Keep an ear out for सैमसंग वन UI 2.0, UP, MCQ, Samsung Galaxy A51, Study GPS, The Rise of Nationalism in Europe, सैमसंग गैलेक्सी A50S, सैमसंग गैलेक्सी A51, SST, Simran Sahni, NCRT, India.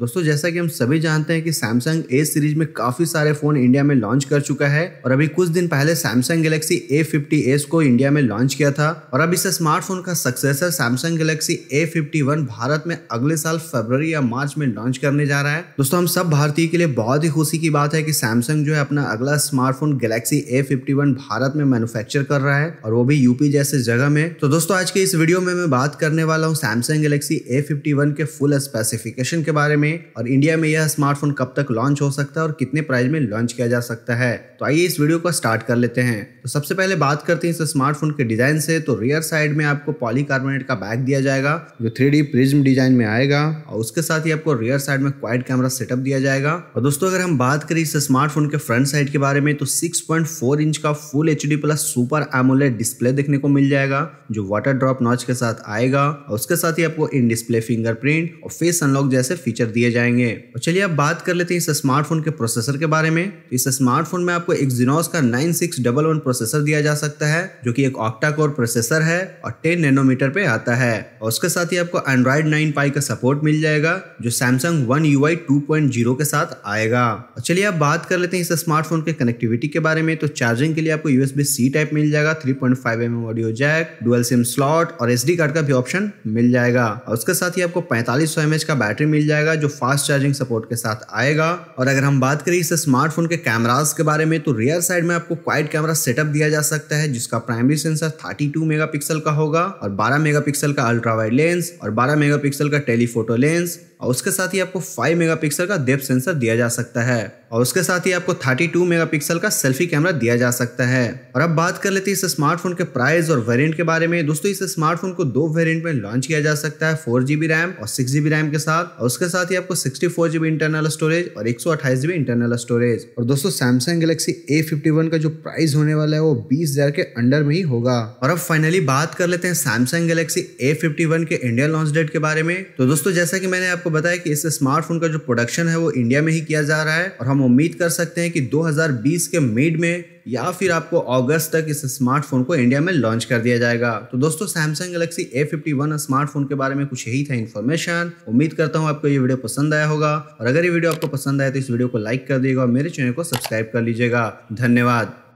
दोस्तों जैसा कि हम सभी जानते हैं कि सैमसंग A सीरीज में काफ़ी सारे फ़ोन इंडिया में लॉन्च कर चुका है और अभी कुछ दिन पहले सैमसंग गैलेक्सी A50S को इंडिया में लॉन्च किया था और अब इस स्मार्टफोन का successor सैमसंग गैलेक्सी A51 Bharat में अगले साल फरवरी या मार्च में लॉन्च करने जा रहा है। दोस्तों हम सब भारतीय के लिए बहुत ही खुशी की बात है कि सैमसंग जो है अपना अगला स्मार्टफोन गैलेक्सी A51 भारत में मैन्युफैक्चर कर रहा है और वो भी यूपी जैसे जगह में। तो दोस्तों आज के इस वीडियो में मैं बात करने वाला हूँ सैमसंग गैलेक्सी A51 के फुल स्पेसिफिकेशन के बारे में और इंडिया में यह स्मार्टफोन कब तक लॉन्च हो सकता है और कितने प्राइस में लॉन्च किया जा सकता है। तो आइए इस वीडियो को स्टार्ट कर लेते हैं। तो सबसे पहले बात करते हैं इस स्मार्टफोन के डिजाइन से। तो रियर साइड में आपको पॉलीकार्बोनेट का बैक दिया जाएगा जो 3D प्रिज्म डिजाइन में आएगा और उसके साथ ही आपको रियर साइड में क्वाइड कैमरा सेटअप दिया जाएगा। और दोस्तों अगर हम बात करें इस स्मार्टफोन के फ्रंट साइड के बारे में तो 6.4 इंच का full HD plus super AMOLED display देखने को मिल जाएगा जो वाटर ड्रॉप नॉच के साथ आएगा और उसके साथ ही आपको इन डिस्प्ले फिंगरप्रिंट और फेस अनलॉक जैसे फीचर दिए जाएंगे। और चलिए अब बात कर लेते हैं इस स्मार्टफोन के प्रोसेसर के बारे में। इस स्मार्टफोन में आपको एक्सिनोस का 9611 प्रोसेसर दिया जा सकता है जो कि एक ऑक्टा कोर प्रोसेसर है और 10 नैनोमीटर पे आता है और उसके साथ ही आपको एंड्रॉइड 9 पाई का सपोर्ट मिल जाएगा जो सैमसंग वन UI 2.0 के साथ आएगा। और चलिए अब बात कर लेते हैं इस स्मार्टफोन के कनेक्टिविटी के बारे में। तो चार्जिंग के लिए आपको USB-C टाइप मिल जाएगा, 3.5mm audio jack, dual SIM slot और SD कार्ड का भी ऑप्शन मिल जाएगा। और उसके साथ ही आपको 4500 mAh का बैटरी मिल जाएगा जो फास्ट चार्जिंग सपोर्ट के साथ आएगा। और अगर हम बात करें इस स्मार्टफोन के कैमरास के बारे में तो रियर साइड में आपको क्वाइड कैमरा सेटअप दिया जा सकता है जिसका प्राइमरी सेंसर 32 मेगापिक्सल का होगा और 12 मेगापिक्सल का अल्ट्रा वाइड लेंस और 12 मेगापिक्सल का टेलीफोटो लेंस और उसके साथ ही आपको 5 मेगापिक्सल का डेप्थ सेंसर दिया जा सकता है और उसके साथ ही आपको 32 मेगापिक्सल का सेल्फी कैमरा दिया जा सकता है। और अब बात कर लेते हैं इस स्मार्टफोन के प्राइस और वेरिएंट के बारे में। दोस्तों इस स्मार्टफोन को दो वेरिएंट में लॉन्च किया जा सकता है, 4GB रैम और 6GB रैम के साथ और उसके साथ ही आपको 64GB इंटरनल स्टोरेज और 128GB इंटरनल स्टोरेज। और दोस्तों सैमसंग गैलेक्सी A51 का जो प्राइस होने वाला है वो 20,000 के अंडर में ही होगा। और अब फाइनली बात कर लेते हैं सैमसंग गैलेक्सी A51 के इंडिया लॉन्च डेट के बारे में। तो दोस्तों जैसा कि मैंने आपको बताया कि इस स्मार्टफोन का जो प्रोडक्शन है वो इंडिया में ही किया जा रहा है और हम उम्मीद कर सकते हैं कि 2020 के मिड में या फिर आपको अगस्त तक इस स्मार्टफोन को इंडिया में लॉन्च कर दिया जाएगा। तो दोस्तों सैमसंग गैलेक्सी A51 स्मार्टफोन के बारे में कुछ यही था इन्फॉर्मेशन। उम्मीद करता हूँ आपको ये वीडियो पसंद आया होगा और अगर ये वीडियो आपको पसंद आया तो इस वीडियो को लाइक कर दीजिएगा और मेरे चैनल को सब्सक्राइब कर लीजिएगा। धन्यवाद।